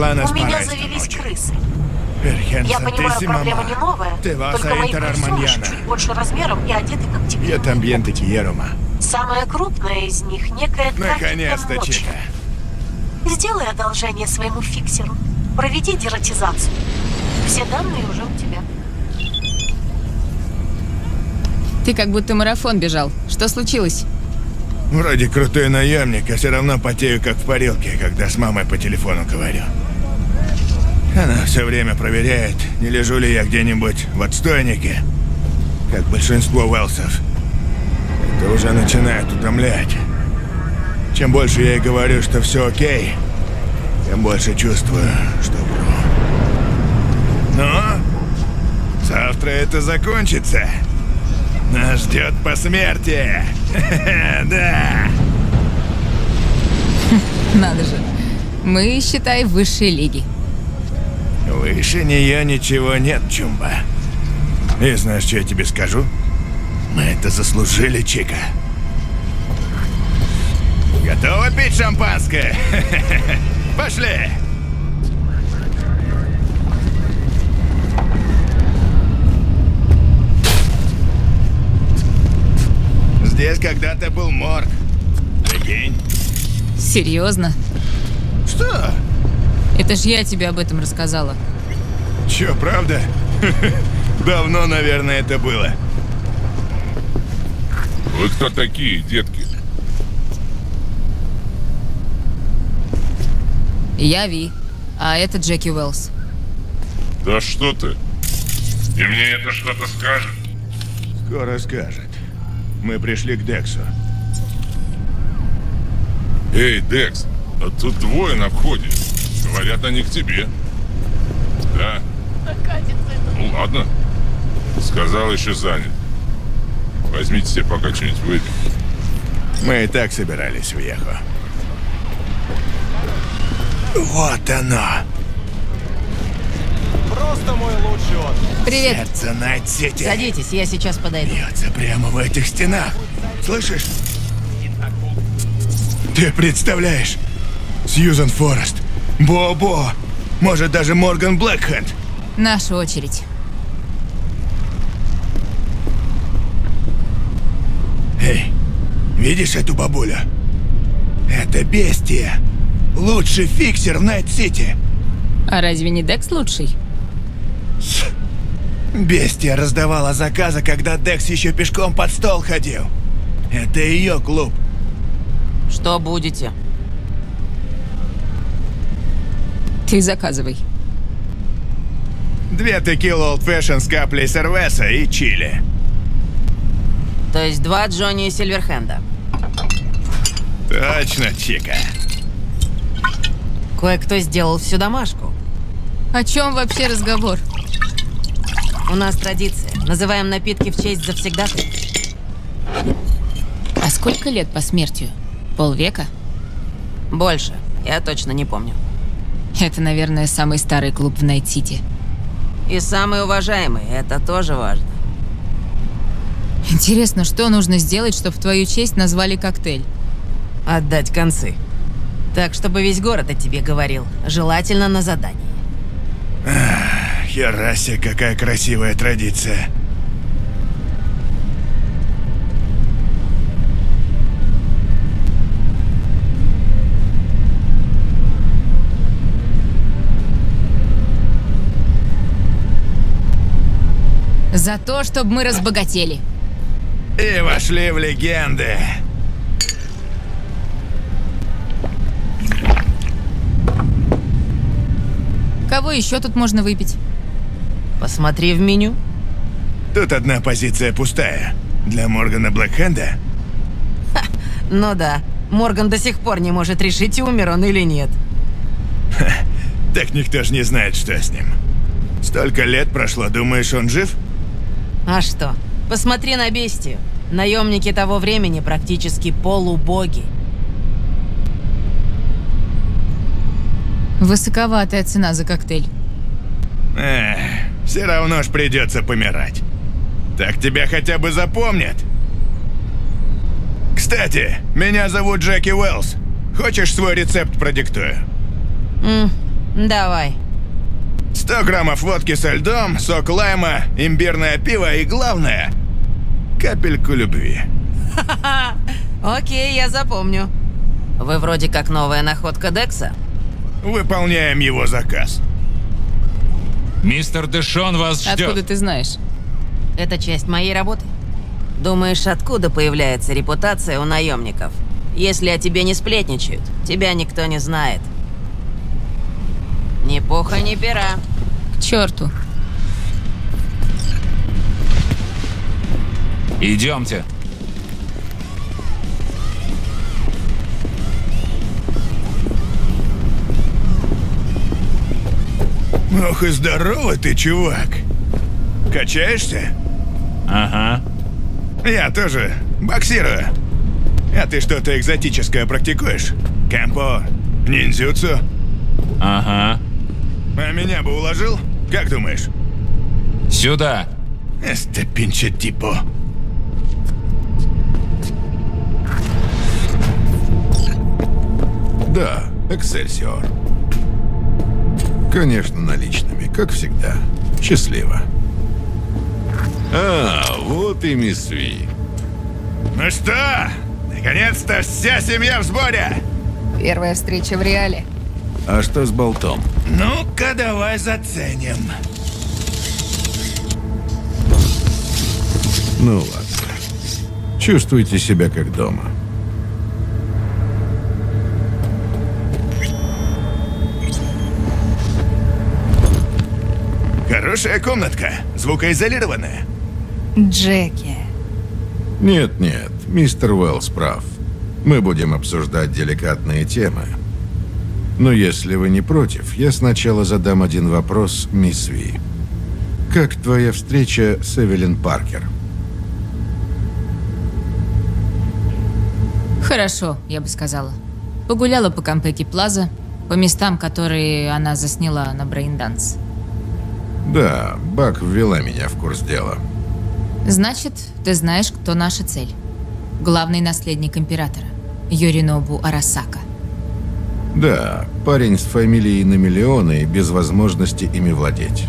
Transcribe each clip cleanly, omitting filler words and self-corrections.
У меня завелись крысы. Я понимаю, проблема не новая, только мои крысёныши чуть больше размером и одеты, как тебе. Самая крупная из них — некая наконец-то Чика. Сделай одолжение своему фиксеру. Проведи дератизацию. Все данные уже у тебя. Ты как будто марафон бежал. Что случилось? Вроде крутой наемник, а все равно потею, как в парилке, когда с мамой по телефону говорю. Она все время проверяет, не лежу ли я где-нибудь в отстойнике, как большинство уэлсов. Это уже начинает утомлять. Чем больше я ей говорю, что все окей, тем больше чувствую, что вру. Но завтра это закончится. Нас ждет посмертие. Да. Надо же. Мы, считай, высшей лиги. Выше нее ничего нет, Чумба. И знаешь, что я тебе скажу? Мы это заслужили, Чика. Готовы пить шампанское? Пошли! Здесь когда-то был морг. Прикинь. Серьезно? Что? Это ж я тебе об этом рассказала. Че, правда? Давно, наверное, это было. Вы кто такие, детки? Я Ви, а это Джеки Уэллс. Да что ты? И мне это что-то скажет? Скоро скажет. Мы пришли к Дексу. Эй, Декс, а тут двое на входе. Говорят они к тебе. Да. Ну ладно. Сказал, еще занят. Возьмите себе пока что-нибудь выпить. Мы и так собирались в Ехо. Вот оно. Просто мой лучший отдых. Привет. Сердце Найт Сити. Садитесь, я сейчас подойду. Бьется прямо в этих стенах. Слышишь? Ты представляешь? Сьюзан Форест. Бо-бо! Может, даже Морган Блэкхенд. Наша очередь. Эй, видишь эту бабулю? Это бестия. Лучший фиксер в Найт-Сити. А разве не Декс лучший? Бестия раздавала заказы, когда Декс еще пешком под стол ходил. Это ее клуб. Что будете? Ты заказывай. 2 текилы Old Fashion с каплей сервеса и чили. То есть 2 Джонни и Сильверхенда. Точно, Чика. Кое-кто сделал всю домашку. О чем вообще разговор? У нас традиция. Называем напитки в честь завсегдатаев. А сколько лет по смертию? Полвека? Больше. Я точно не помню. Это, наверное, самый старый клуб в Найт-Сити. И самый уважаемый, это тоже важно. Интересно, что нужно сделать, чтобы в твою честь назвали коктейль? Отдать концы. Так, чтобы весь город о тебе говорил. Желательно на задании. Ах, херасе, какая красивая традиция. За то, чтобы мы разбогатели. И вошли в легенды. Кого еще тут можно выпить? Посмотри в меню. Тут одна позиция пустая. Для Моргана Блэкхенда? Ха, ну да. Морган до сих пор не может решить, умер он или нет. Ха, так никто ж не знает, что с ним. Столько лет прошло, думаешь, он жив? А что? Посмотри на бестию. Наемники того времени практически полубоги. Высоковатая цена за коктейль. Эх, все равно ж придется помирать. Так тебя хотя бы запомнят. Кстати, меня зовут Джеки Уэллс. Хочешь, свой рецепт продиктую? Давай. 100 граммов водки со льдом, сок лайма, имбирное пиво и, главное, капельку любви. Ха-ха-ха. Окей, я запомню. Вы вроде как новая находка Декса. Выполняем его заказ. Мистер Дэшон вас ждет. Откуда ты знаешь? Это часть моей работы. Думаешь, откуда появляется репутация у наемников? Если о тебе не сплетничают, тебя никто не знает. Ни пуха, ни пера. К черту. Идемте. Ох и здорово ты, чувак. Качаешься? Ага. Я тоже боксирую. А ты что-то экзотическое практикуешь? Кэмпо, ниндзюцу? Ага. А меня бы уложил? Как думаешь? Сюда. Эсте пинче типо. Да, эксельсиор. Конечно, наличными, как всегда. Счастливо. А, вот и мисс Ви. Ну что, наконец-то вся семья в сборе! Первая встреча в реале. А что с болтом? Ну-ка, давай заценим. Ну ладно. Чувствуйте себя как дома. Хорошая комнатка, звукоизолированная. Джеки. Нет-нет, мистер Уэллс прав. Мы будем обсуждать деликатные темы. Но если вы не против, я сначала задам один вопрос, мисс Ви. Как твоя встреча с Эвелин Паркер? Хорошо, я бы сказала. Погуляла по Комплексе Плаза, по местам, которые она засняла на брейнданс. Да, Бак ввела меня в курс дела. Значит, ты знаешь, кто наша цель. Главный наследник императора, Юринобу Арасака. Да, парень с фамилией на миллионы и без возможности ими владеть.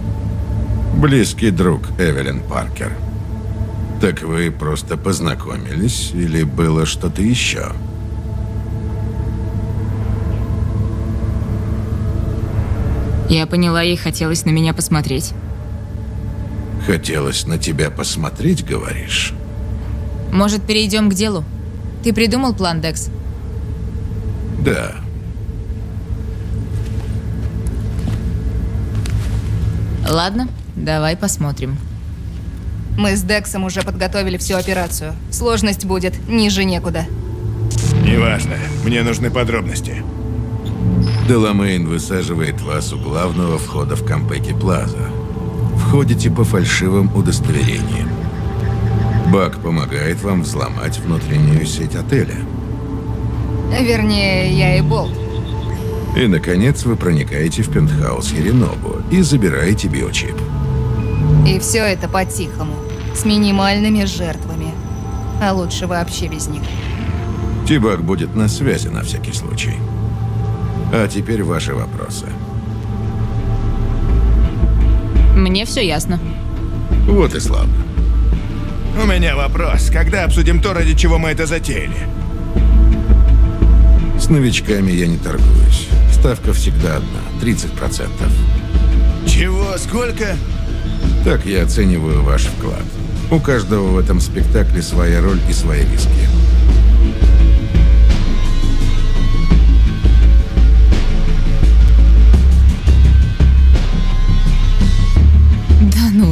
Близкий друг Эвелин Паркер. Так вы просто познакомились или было что-то еще? Я поняла, ей хотелось на меня посмотреть. Хотелось на тебя посмотреть, говоришь? Может, перейдем к делу? Ты придумал план, Декс? Да. Ладно, давай посмотрим. Мы с Дексом уже подготовили всю операцию. Сложность будет ниже некуда. Неважно, мне нужны подробности. Деламейн высаживает вас у главного входа в Комплексе Плаза. Входите по фальшивым удостоверениям. Бак помогает вам взломать внутреннюю сеть отеля. Вернее, я и Болт. И, наконец, вы проникаете в пентхаус Юринобу и забираете биочип. И все это по-тихому, с минимальными жертвами. А лучше вообще без них. Тибак будет на связи на всякий случай. А теперь ваши вопросы. Мне все ясно. Вот и славно. У меня вопрос. Когда обсудим то, ради чего мы это затеяли? С новичками я не торгуюсь. Ставка всегда одна. 30%. Чего? Сколько? Так я оцениваю ваш вклад. У каждого в этом спектакле своя роль и свои риски.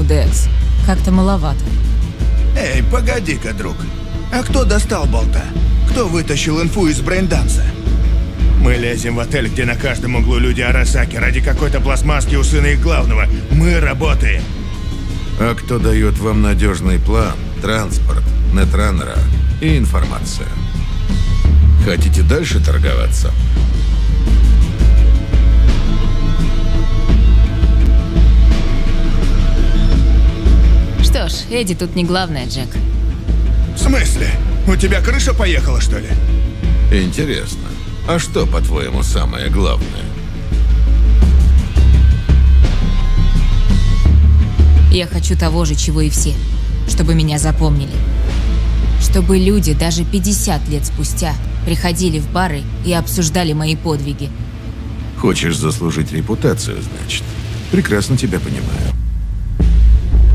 Декс, как-то маловато. Эй, погоди-ка, друг. А кто достал болта? Кто вытащил инфу из брейнданса? Мы лезем в отель, где на каждом углу люди Арасаки ради какой-то пластмасски у сына их главного. Мы работаем. А кто дает вам надежный план, транспорт, нетранера и информацию? Хотите дальше торговаться? Эдди тут не главное, Джек. В смысле? У тебя крыша поехала, что ли? Интересно. А что, по-твоему, самое главное? Я хочу того же, чего и все. Чтобы меня запомнили. Чтобы люди даже 50 лет спустя приходили в бары и обсуждали мои подвиги. Хочешь заслужить репутацию, значит? Прекрасно тебя понимаю.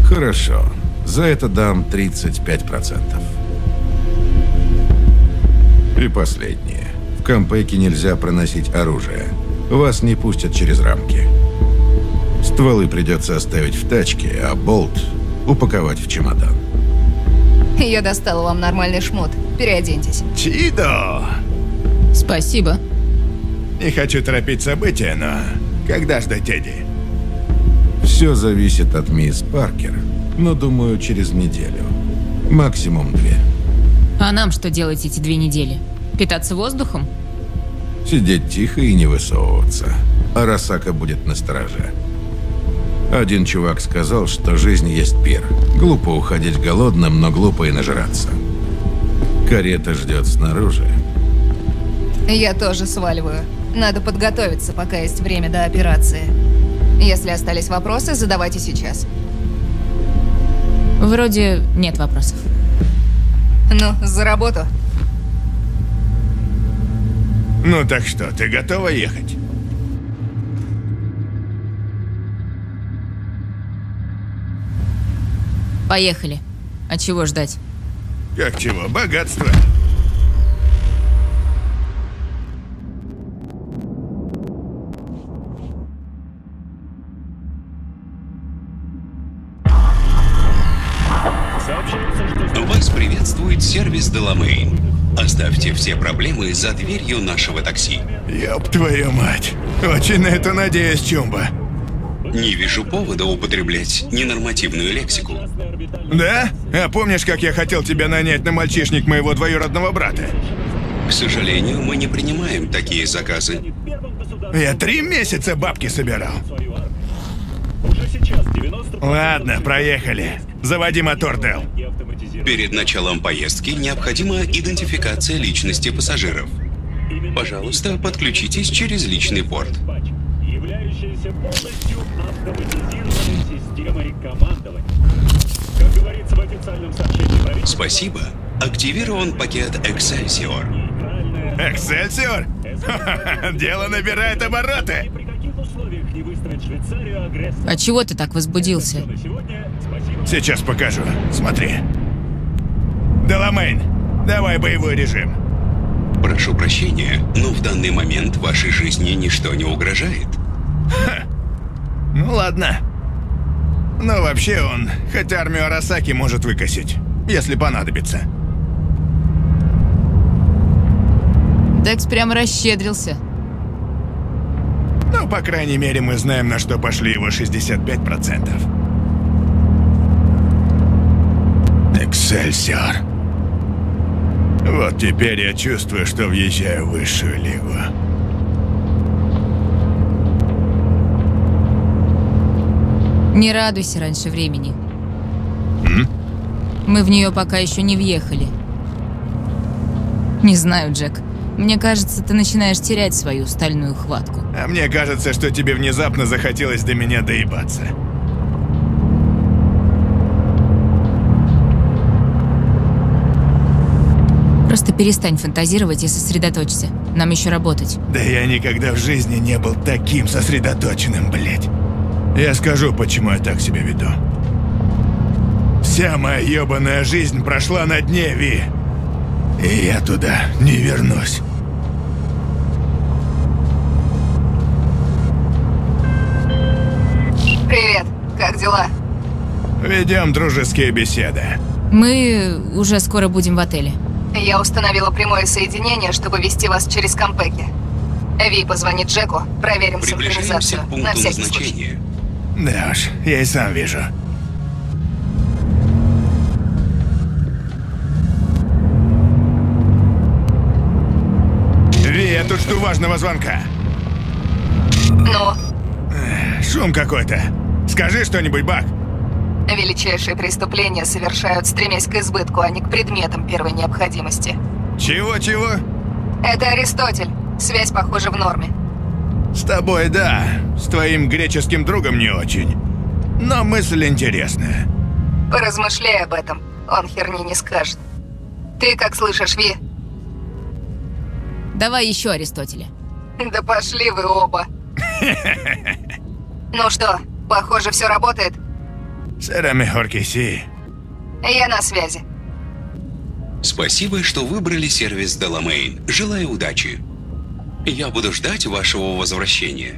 Хорошо. За это дам 35%. И последнее. В кампэке нельзя проносить оружие. Вас не пустят через рамки. Стволы придется оставить в тачке, а болт упаковать в чемодан. Я достала вам нормальный шмот. Переоденьтесь. Чидо! Спасибо. Не хочу торопить события, но когда ждать Эдди? Все зависит от мисс Паркер, но, думаю, через неделю. Максимум 2. А нам что делать эти 2 недели? Питаться воздухом? Сидеть тихо и не высовываться. Арасака будет на страже. Один чувак сказал, что жизнь есть пир. Глупо уходить голодным, но глупо и нажраться. Карета ждет снаружи. Я тоже сваливаю. Надо подготовиться, пока есть время до операции. Если остались вопросы, задавайте сейчас. Вроде нет вопросов. Ну, за работу. Ну так что, ты готова ехать? Поехали. А чего ждать? Как чего? Богатство. Сервис Деламейн. Оставьте все проблемы за дверью нашего такси. Ёб твою мать. Очень на это надеюсь, Чумба. Не вижу повода употреблять ненормативную лексику. Да? А помнишь, как я хотел тебя нанять на мальчишник моего двоюродного брата? К сожалению, мы не принимаем такие заказы. Я 3 месяца бабки собирал. Ладно, проехали. Заводи мотор, Дел. Перед началом поездки необходима идентификация личности пассажиров. Пожалуйста, подключитесь через личный порт. Являющаяся полностью автоматизированной системой командования. Как говорится в официальном сообщении правительства... Спасибо. Активирован пакет Excelsior. Excelsior? Ха-ха-ха, дело набирает обороты. А чего ты так возбудился? Сейчас покажу. Смотри. Деламейн, давай боевой режим. Прошу прощения, но в данный момент вашей жизни ничто не угрожает. Ха. Ну ладно. Но вообще он, хоть армию Арасаки может выкосить, если понадобится. Декс прям расщедрился. Ну, по крайней мере, мы знаем, на что пошли его 65%. Эксельсиор. Вот теперь я чувствую, что въезжаю в высшую лигу. Не радуйся раньше времени. Мы в нее пока еще не въехали. Не знаю, Джек. Мне кажется, ты начинаешь терять свою стальную хватку. А мне кажется, что тебе внезапно захотелось до меня доебаться. Просто перестань фантазировать и сосредоточься. Нам еще работать. Да я никогда в жизни не был таким сосредоточенным, блядь. Я скажу, почему я так себя веду. Вся моя ебаная жизнь прошла на дне, Ви. И я туда не вернусь. Привет, как дела? Ведем дружеские беседы. Мы уже скоро будем в отеле. Я установила прямое соединение, чтобы вести вас через компеки. Ви позвонит Джеку, проверим синхронизацию. На всякий случай. Да уж, я и сам вижу. Я тут жду важного звонка. Ну? Шум какой-то. Скажи что-нибудь, Бак. Величайшие преступления совершают, стремясь к избытку, а не к предметам первой необходимости. Чего-чего? Это Аристотель. Связь, похоже, в норме. С тобой, да. С твоим греческим другом не очень. Но мысль интересная. Поразмышляй об этом. Он херни не скажет. Ты как слышишь, Ви? Давай еще Аристотеля. Да пошли вы оба. Ну что, похоже, все работает? Я на связи. Спасибо, что выбрали сервис Деламейн. Желаю удачи. Я буду ждать вашего возвращения.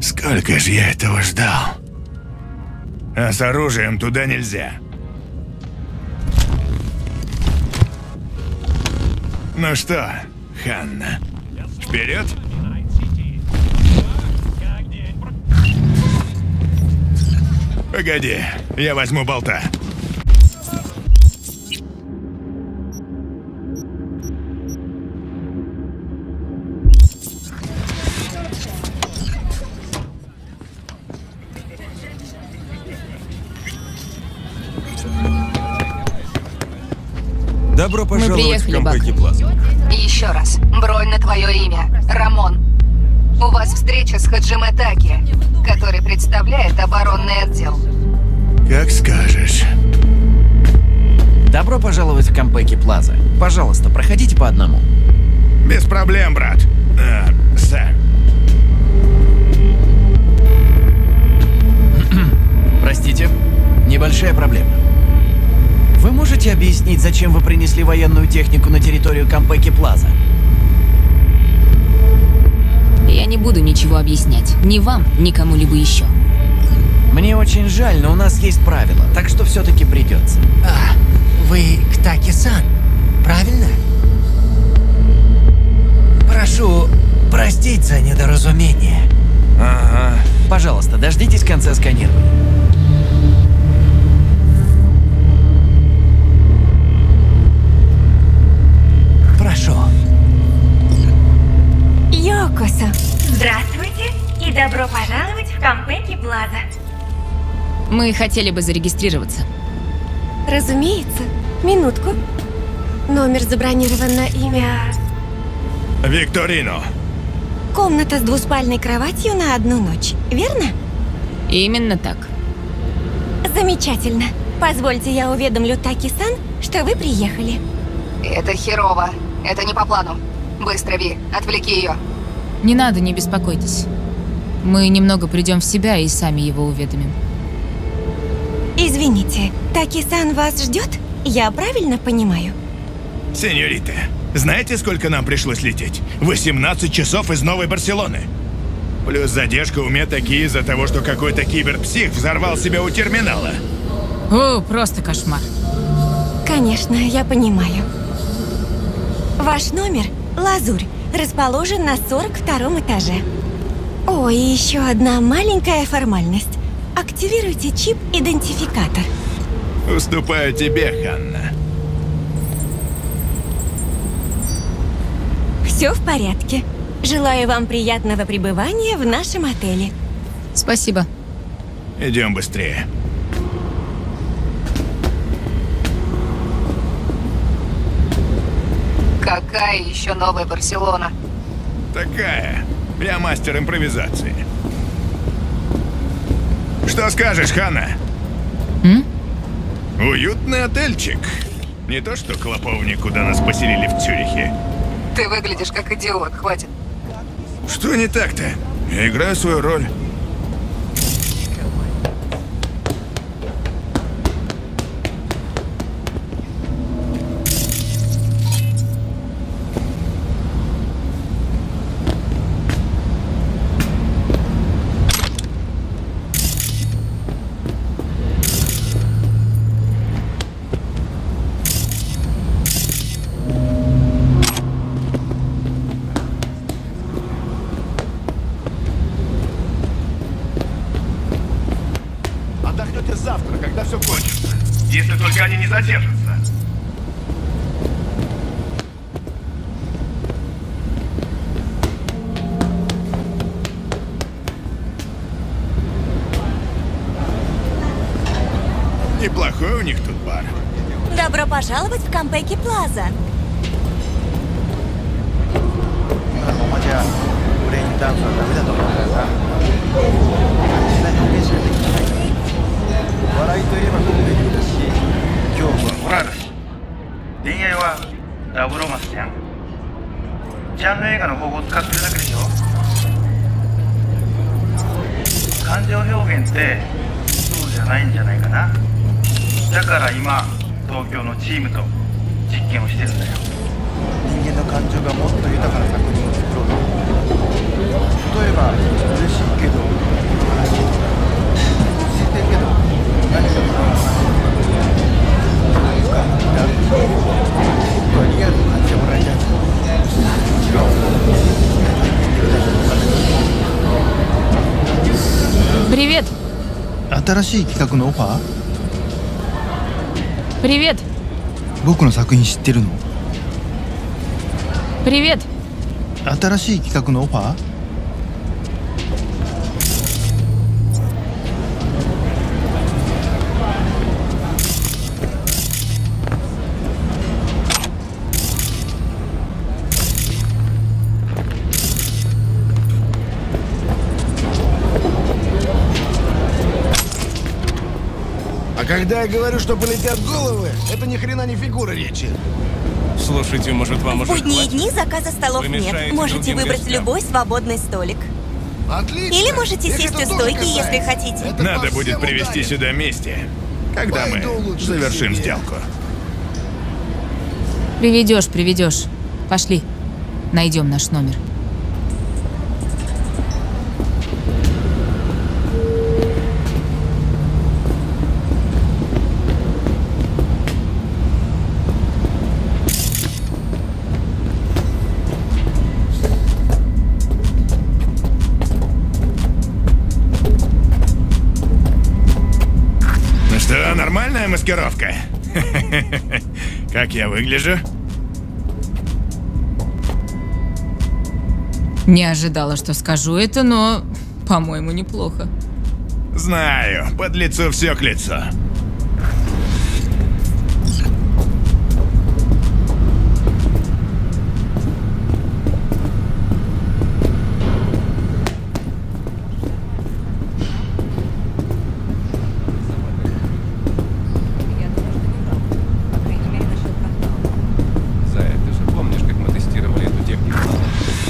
Сколько же я этого ждал? А с оружием туда нельзя. Ну что, Ханна, вперед? Погоди, я возьму болта. Добро пожаловать в Комплекс Плаза. И еще раз, бронь на твое имя, Рамон. У вас встреча с Хаджи Метакия, который представляет оборонный отдел. Как скажешь. Добро пожаловать в Комплекс Плаза. Пожалуйста, проходите по одному. Без проблем, брат. Сэр. Простите, небольшая проблема. Вы можете объяснить, зачем вы принесли военную технику на территорию Комплекс Плаза? Я не буду ничего объяснять. Ни вам, ни кому-либо еще. Мне очень жаль, но у нас есть правила, так что все-таки придется. Вы Ктаки-сан, правильно? Прошу простить за недоразумение. Ага. Пожалуйста, дождитесь конца сканирования. Йокосо. Здравствуйте и добро пожаловать в Комплекс Плаза. Мы хотели бы зарегистрироваться. Разумеется. Минутку. Номер забронирован на имя... Викторино. Комната с двуспальной кроватью на одну ночь, верно? Именно так. Замечательно. Позвольте, я уведомлю Таки-сан, что вы приехали. Это херово. Это не по плану. Быстро, Ви, отвлеки ее. Не надо, не беспокойтесь. Мы немного придем в себя и сами его уведомим. Извините, Таки-сан вас ждет? Я правильно понимаю? Сеньорита, знаете, сколько нам пришлось лететь? 18 часов из Новой Барселоны. Плюс задержка у Метакии из-за того, что какой-то киберпсих взорвал себя у терминала. О, просто кошмар. Конечно, я понимаю. Ваш номер, Лазурь, расположен на 42-м этаже. О, и еще одна маленькая формальность. Активируйте чип-идентификатор. Уступаю тебе, Ханна. Все в порядке. Желаю вам приятного пребывания в нашем отеле. Спасибо. Идем быстрее. Какая еще Новая Барселона? Такая. Я мастер импровизации. Что скажешь, Ханна? Уютный отельчик. Не то что клоповник, куда нас поселили в Цюрихе. Ты выглядишь как идиот, хватит. Что не так-то? Я играю свою роль. Неплохой у них тут бар. Добро пожаловать в Комплекс Плаза. Привет! Привет! Привет! А когда я говорю, что полетят головы, это ни хрена не фигура речи. Слушайте, может, вам уже хватит? В будние дни заказа столов нет. Можете выбрать любой свободный столик. Отлично. Или можете сесть у стойки, если хотите. Надо будет привезти сюда мести, когда мы завершим сделку. Приведешь. Пошли, найдем наш номер. Нормальная маскировка. Как я выгляжу? Не ожидала, что скажу это, но, по-моему, неплохо. Знаю, под лицо все к лицу.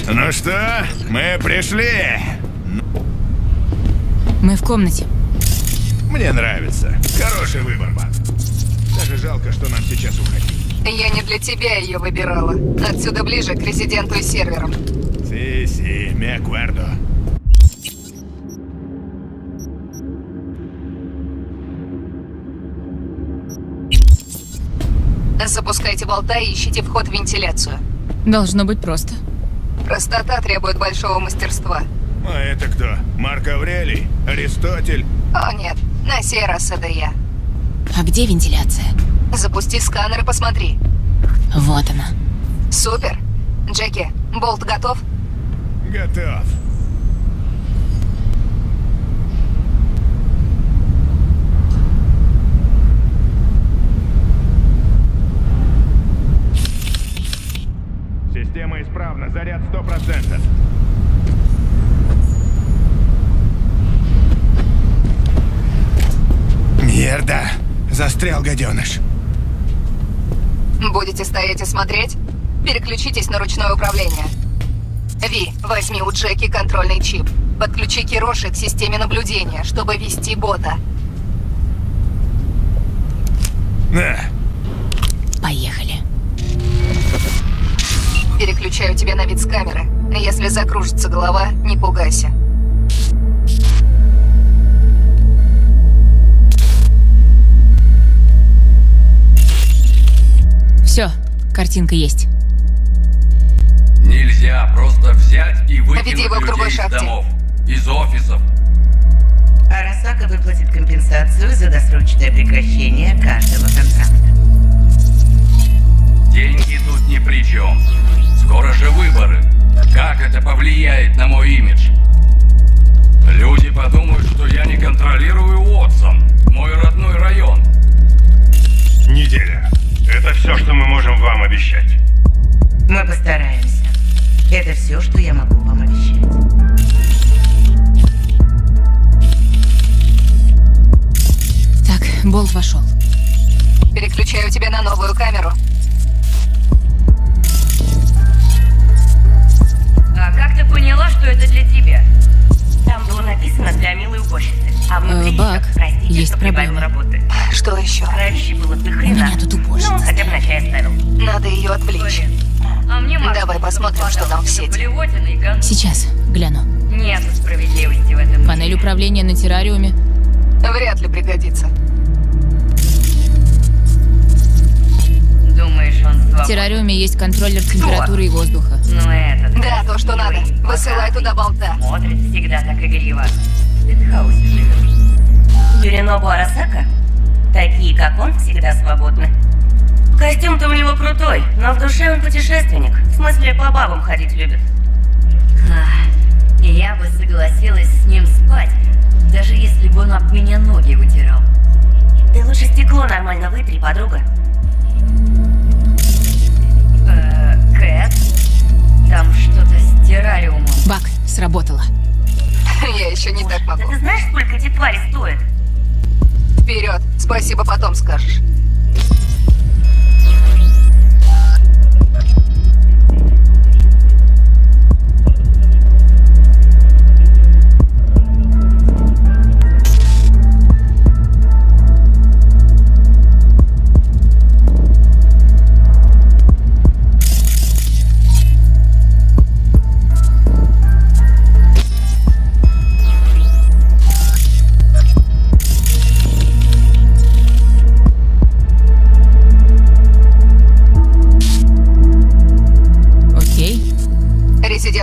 Ну что, мы пришли. Мы в комнате. Мне нравится. Хороший выбор, Бат. Даже жалко, что нам сейчас уходить. Я не для тебя ее выбирала. Отсюда ближе к резиденту и серверам. Си-си, ми аккуардо. Запускайте болта и ищите вход в вентиляцию. Должно быть просто. Простота требует большого мастерства. А это кто? Марк Аврелий? Аристотель? О нет, на сей раз это я. А где вентиляция? Запусти сканер и посмотри. Вот она. Супер. Джеки, болт готов? Готов. Система исправна. Заряд 100%. Мерда. Застрял, гаденыш. Будете стоять и смотреть? Переключитесь на ручное управление. Ви, возьми у Джеки контрольный чип. Подключи Кироши к системе наблюдения, чтобы вести бота. На. Поехали. Переключаю тебя на вид с камеры. Если закружится голова, не пугайся. Все, картинка есть. Нельзя просто взять и выкинуть людей из домов, из офисов. Арасака выплатит компенсацию за досрочное прекращение каждого контракта. Деньги тут ни при чем. Скоро же выборы. Как это повлияет на мой имидж? Люди подумают, что я не контролирую Уотсон, мой родной район. Неделя. Это все, что мы можем вам обещать. Мы постараемся. Это все, что я могу вам обещать. Так, Болт вошел. Переключаю тебя на новую камеру. А как ты поняла, что это для тебя? Там было написано для милой уборщицы. А внутри простите, есть что проблема работы. Что еще? Раньше было ты хрена. Меня тут уборщица. Ну, хотя бы на чай оставил. Надо ее отвлечь. Давай посмотрим, что там в сети. Сейчас гляну. Нет справедливости в этом. Панель управления на террариуме. Вряд ли пригодится. Думаешь, он свободен? В террариуме есть контроллер температуры и воздуха. Ну это. Да, то, что надо. Высылай туда болта. Смотрит всегда так игриво. В Бетхаусе живешь. Юринобу Арасака? Такие, как он, всегда свободны. Костюм-то у него крутой, но в душе он путешественник. В смысле, по бабам ходить любит. Я бы согласилась с ним спать, даже если бы он об меня ноги вытирал. Ты лучше стекло нормально вытри, подруга. Кэт, там что-то с террариумом. Бак, сработало. Я еще не так могу. Ты знаешь, сколько эти твари стоят? Вперед, спасибо потом скажешь.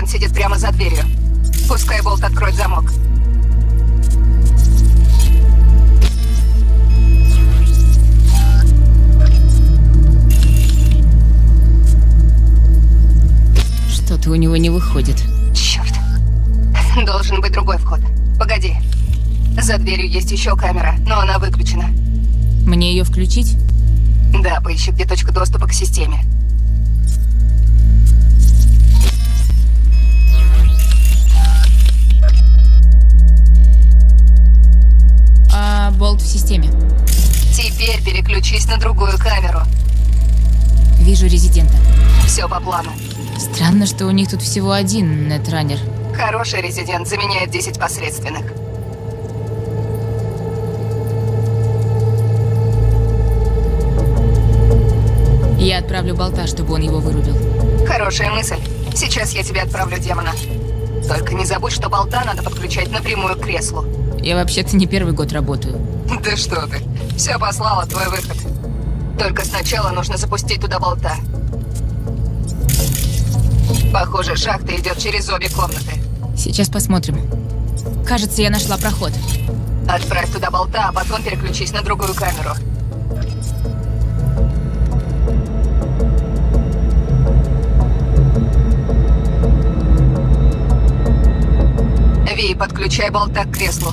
Сидит прямо за дверью. Пускай болт откроет замок. Что-то у него не выходит. Черт. Должен быть другой вход. Погоди. За дверью есть еще камера, но она выключена. Мне ее включить? Да, поищи, где точка доступа к системе. Болт в системе. Теперь переключись на другую камеру. Вижу резидента. Все по плану. Странно, что у них тут всего один нетранер. Хороший резидент заменяет 10 посредственных. Я отправлю болта, чтобы он его вырубил. Хорошая мысль. Сейчас я тебе отправлю демона. Только не забудь, что болта надо подключать напрямую к креслу. Я вообще-то не первый год работаю. Да что ты. Все послала, твой выход. Только сначала нужно запустить туда болта. Похоже, шахта идет через обе комнаты. Сейчас посмотрим. Кажется, я нашла проход. Отправь туда болта, а потом переключись на другую камеру. Подключай болта к креслу.